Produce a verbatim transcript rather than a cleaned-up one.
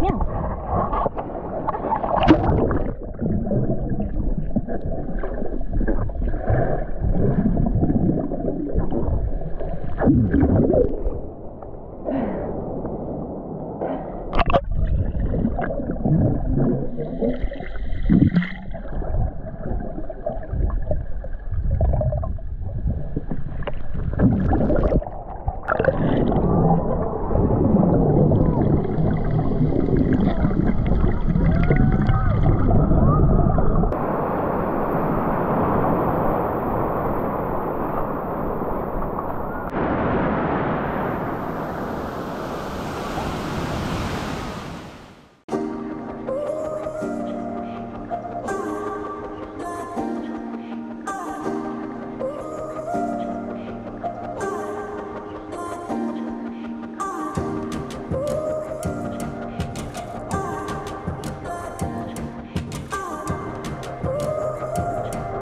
Yeah.